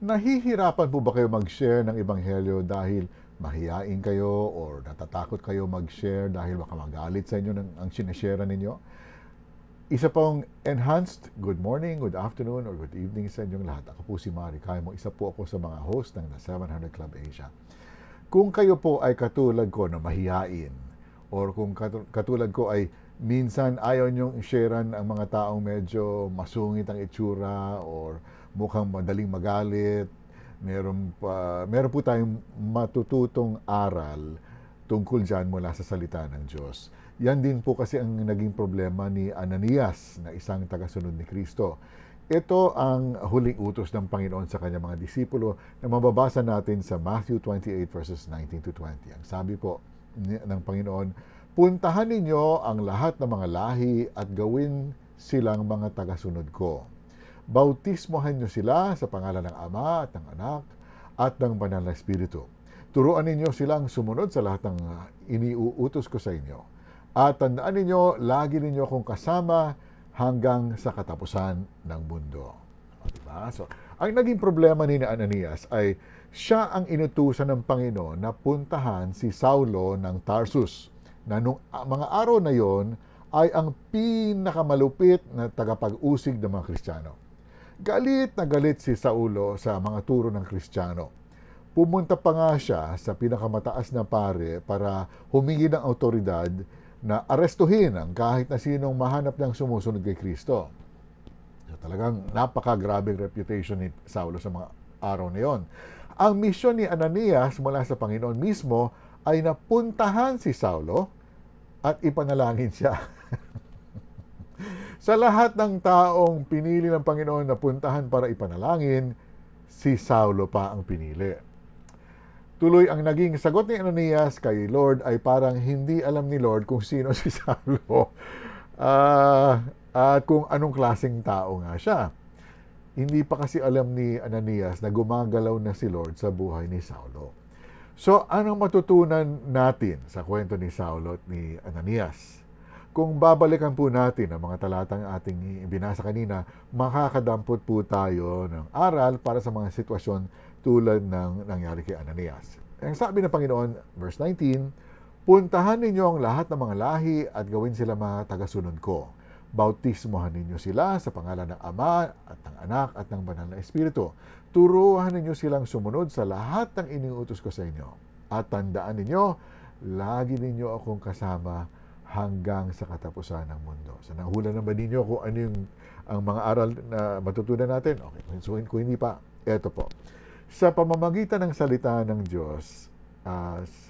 Nahihirapan po ba kayo mag-share ng Ebanghelyo dahil mahihain kayo or natatakot kayo mag-share dahil baka magalit sa inyo ang sinashare ninyo? Isa pong enhanced good morning, good afternoon, or good evening sa inyong lahat. Ako po si Mari Kaimo. Isa po ako sa mga host ng The 700 Club Asia. Kung kayo po ay katulad ko na mahihain or kung katulad ko ay minsan ayaw nyong sharean ang mga taong medyo masungit ang itsura or mukhang madaling magalit, meron po tayong matututong aral tungkol dyan mula sa salita ng Diyos. Yan din po kasi ang naging problema ni Ananias na isang tagasunod ni Kristo. Ito ang huling utos ng Panginoon sa kanyang mga disipulo na mababasa natin sa Matthew 28 verses 19 to 20. Ang sabi po ng Panginoon, puntahan ninyo ang lahat ng mga lahi at gawin silang mga tagasunod ko. Bautismohan nyo sila sa pangalan ng Ama at ng Anak at ng Banal na Espiritu. Turuan ninyo silang sumunod sa lahat ng iniuutos ko sa inyo. At tandaan ninyo, lagi ninyo akong kasama hanggang sa katapusan ng mundo. Diba? So, ang naging problema ni Ananias ay siya ang inutusan ng Panginoon na puntahan si Saulo ng Tarsus, na nung mga araw na yon ay ang pinakamalupit na tagapag-usig ng mga Kristiyano. Galit na galit si Saulo sa mga turo ng Kristiyano. Pumunta pa nga siya sa pinakamataas na pare para humingi ng autoridad na arestuhin ang kahit na sinong mahanap niyang sumusunod kay Kristo. So, talagang napakagrabing reputation ni Saulo sa mga araw na yon. Ang misyon ni Ananias mula sa Panginoon mismo ay napuntahan si Saulo at ipanalangin siya. Sa lahat ng taong pinili ng Panginoon na puntahan para ipanalangin, si Saulo pa ang pinili. Tuloy ang naging sagot ni Ananias kay Lord ay parang hindi alam ni Lord kung sino si Saulo at kung anong klaseng tao nga siya. Hindi pa kasi alam ni Ananias na gumagalaw na si Lord sa buhay ni Saulo. So, anong matutunan natin sa kwento ni Saulo at ni Ananias? Kung babalikan po natin ang mga talatang ating binasa kanina, makakadampot po tayo ng aral para sa mga sitwasyon tulad ng nangyari kay Ananias. Ang sabi ng Panginoon, verse 19, puntahan ninyo ang lahat ng mga lahi at gawin sila mga tagasunod ko. Bautismohan ninyo sila sa pangalan ng Ama at ng Anak at ng Banal na Espiritu. Turuhan ninyo silang sumunod sa lahat ng iniutos ko sa inyo. At tandaan ninyo, lagi ninyo akong kasama hanggang sa katapusan ng mundo. So, nahula na ba ninyo kung ano yung ang mga aral na matutunan natin? Okay, so kung hindi pa, eto po. Sa pamamagitan ng salita ng Diyos,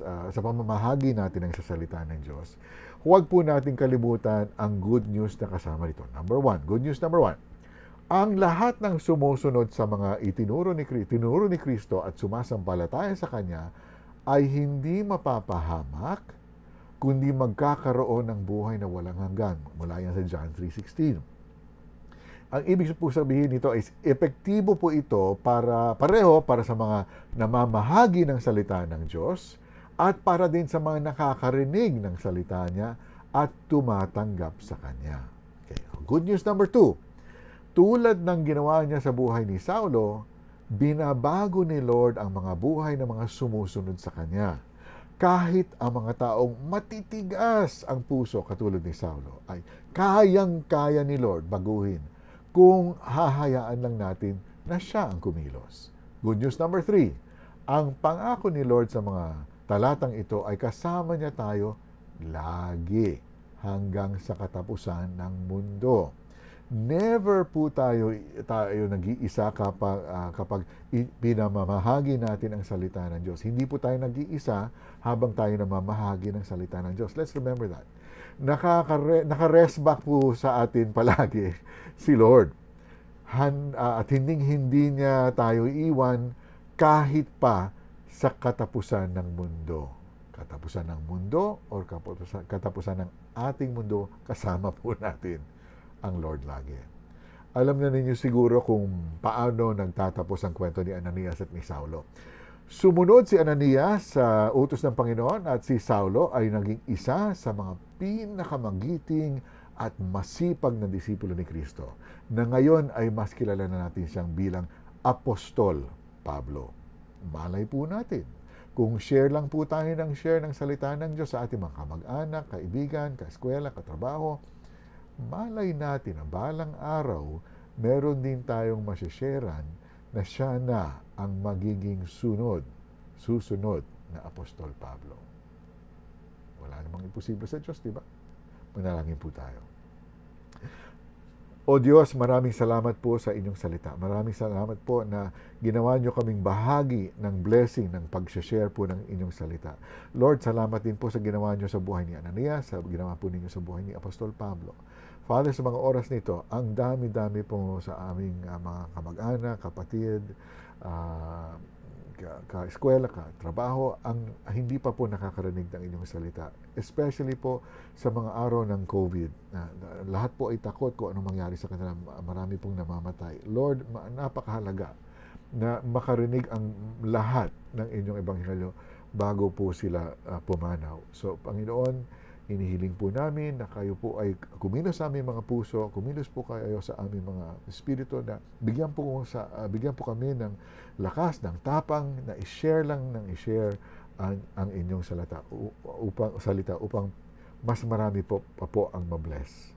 sa pamamahagi natin ng salita ng Diyos, huwag po natin kalimutan ang good news na kasama dito. Good news number one. Ang lahat ng sumusunod sa mga itinuro ni Kristo at sumasampalataya sa Kanya ay hindi mapapahamak, kundi magkakaroon ng buhay na walang hanggan. Mula yan sa John 3:16. Ang ibig po sabihin nito is epektibo po ito para sa mga namamahagi ng salita ng Diyos at para din sa mga nakakarinig ng salita niya at tumatanggap sa Kanya. Okay. Good news number two. Tulad ng ginawa niya sa buhay ni Saulo, binabago ni Lord ang mga buhay ng mga sumusunod sa Kanya. Kahit ang mga taong matitigas ang puso katulad ni Saulo, ay kayang-kaya ni Lord baguhin kung hahayaan lang natin na siya ang kumilos. Good news number three, ang pangako ni Lord sa mga talatang ito ay kasama niya tayo lagi hanggang sa katapusan ng mundo. Never po tayo nag-iisa kapag pinamamahagi natin ang salita ng Diyos. Hindi po tayo nag-iisa habang tayo namamahagi ng salita ng Diyos. Let's remember that. Naka-rest back po sa atin palagi si Lord. At hindi niya tayo iwan kahit pa sa katapusan ng mundo. Katapusan ng mundo or katapusan ng ating mundo, kasama po natin ang Lord lagi. Alam na ninyo siguro kung paano nagtatapos ang kwento ni Ananias at ni Saulo. Sumunod si Ananias sa utos ng Panginoon at si Saulo ay naging isa sa mga pinakamagiting at masipag na disipulo ni Kristo na ngayon ay mas kilala na natin siyang bilang Apostol Pablo. Malay po natin, kung share lang po tayo ng share ng salita ng Diyos sa ating mga kamag-anak, kaibigan, kaeskwela, katrabaho, malay natin na balang araw, meron din tayong masisharean na siya na ang magiging susunod na Apostol Pablo. Wala namang imposible sa Diyos, di ba? Manalangin po tayo. O Diyos, maraming salamat po sa inyong salita. Maraming salamat po na ginawa nyo kaming bahagi ng blessing, ng pag-share po ng inyong salita. Lord, salamat din po sa ginawa nyo sa buhay ni Ananias, sa ginawa po ninyo sa buhay ni Apostol Pablo. Father, sa mga oras nito, ang dami-dami po sa aming mga kamag-anak, kapatid, ka-eskwela, ka-trabaho, ang hindi pa po nakakarinig ng inyong salita. Especially po sa mga araw ng COVID. Lahat po ay takot kung anong mangyari sa kanila. Marami pong namamatay. Lord, napakahalaga na makarinig ang lahat ng inyong ebanghelyo bago po sila pumanaw. So, Panginoon, hinihiling po namin na kayo po ay kumilos sa aming mga puso, kumilos po kayo sa aming mga espiritu na bigyan po kami ng lakas, ng tapang, na i-share lang ng i-share ang inyong salita upang mas marami pa po ang mabless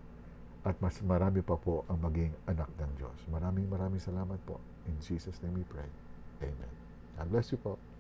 at mas marami pa po ang maging anak ng Diyos. Maraming salamat po. In Jesus' name we pray. Amen. God bless you po.